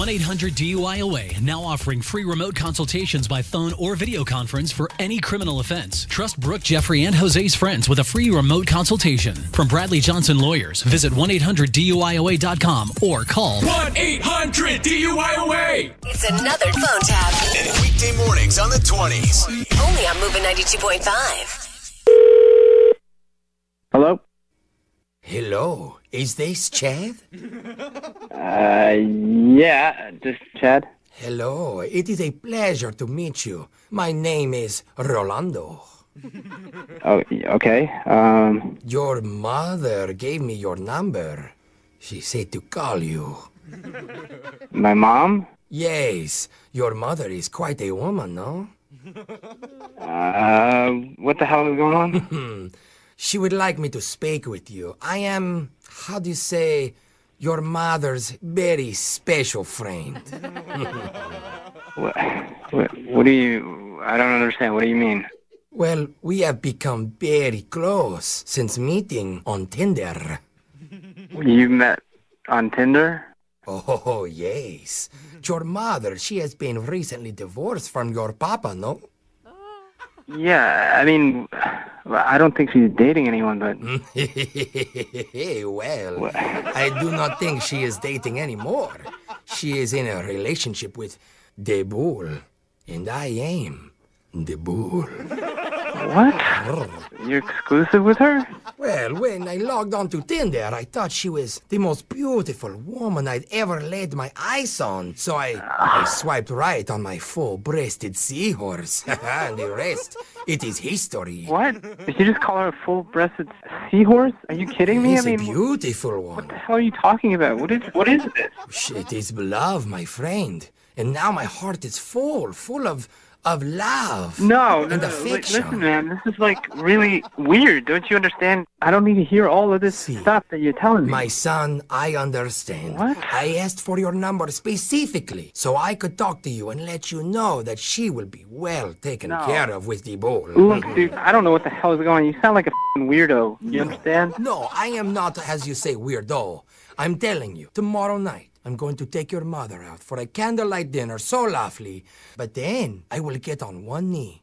1-800-DUI-OA, now offering free remote consultations by phone or video conference for any criminal offense. Trust Brooke, Jeffrey, and Jose's friends with a free remote consultation. From Bradley Johnson Lawyers, visit 1-800-DUIOA.com or call 1-800-DUIOA. It's another phone tap. And weekday mornings on the 20s. Only on Moving 92.5. Hello? Hello, is this Chad? Yeah, just Chad. Hello, it is a pleasure to meet you. My name is Rolando. Oh, okay. Your mother gave me your number. She said to call you. My mom? Yes, your mother is quite a woman, no? What the hell is going on? She would like me to speak with you. I am, how do you say, your mother's very special friend. What do you, I don't understand, what do you mean? Well, we have become very close since meeting on Tinder. You met on Tinder? Oh, yes. Your mother, she has been recently divorced from your papa, no? Yeah, I mean, I don't think she's dating anyone, but... Well, I do not think she is dating anymore. She is in a relationship with the bull, and I am the bull. What? You're exclusive with her? Well, when I logged on to Tinder, I thought she was the most beautiful woman I'd ever laid my eyes on. So I swiped right on my full-breasted seahorse. And the rest, it is history. What? Did you just call her a full-breasted seahorse? Are you kidding me? It's a beautiful one. What the hell are you talking about? What is this? It is love, my friend. And now my heart is full of love. No, affection. Listen, man, this is like really weird. Don't you understand? I don't need to hear all of this stuff that you're telling me. My son, I understand. What? I asked for your number specifically so I could talk to you and let you know that she will be well taken care of with the bull. Look, dude, I don't know what the hell is going on. You sound like a f***ing weirdo. You understand? No, I am not, as you say, weirdo. I'm telling you, tomorrow night, I'm going to take your mother out for a candlelight dinner so lovely, but then I will get on one knee.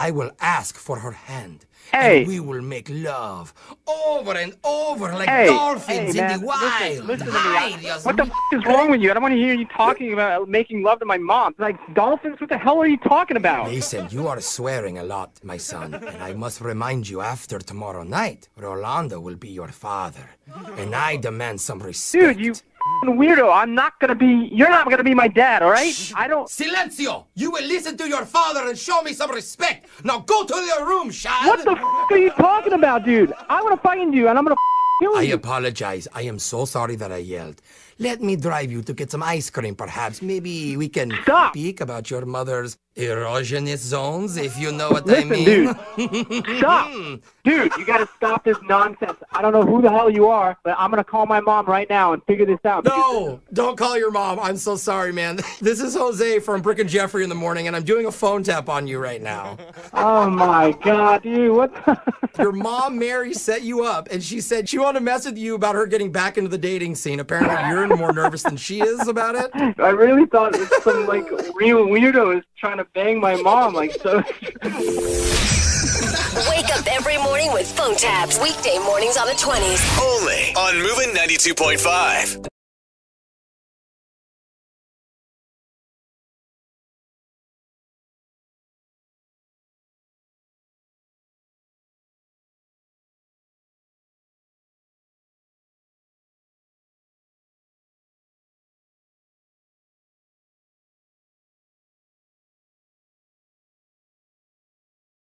I will ask for her hand. Hey. And we will make love over and over like dolphins in the wild. Listen to me. What the f*** is wrong with you? I don't want to hear you talking about making love to my mom. Like, dolphins? What the hell are you talking about? Listen, you are swearing a lot, my son. And I must remind you, after tomorrow night, Rolando will be your father. And I demand some respect. Dude, you... weirdo, you're not gonna be my dad, all right? Silencio! You will listen to your father and show me some respect. Now go to your room, child. What the f*** are you talking about, dude? I'm gonna find you and I'm gonna kill you. I apologize. I am so sorry that I yelled. Let me drive you to get some ice cream, perhaps. Maybe we can speak about your mother's erogenous zones, if you know what I mean. Dude. Stop. Dude, you got to stop this nonsense. I don't know who the hell you are, but I'm going to call my mom right now and figure this out. No, don't call your mom. I'm so sorry, man. This is Jose from Brick and Jeffrey in the morning, and I'm doing a phone tap on you right now. Oh, my God, dude. What? Your mom, Mary, set you up, and she said she wanted to mess with you about her getting back into the dating scene. Apparently, you're more nervous than she is about it. I really thought it was some like real weirdo is trying to bang my mom. Like, so. Wake up every morning with phone taps. Weekday mornings on the 20s. Only on Moving 92.5.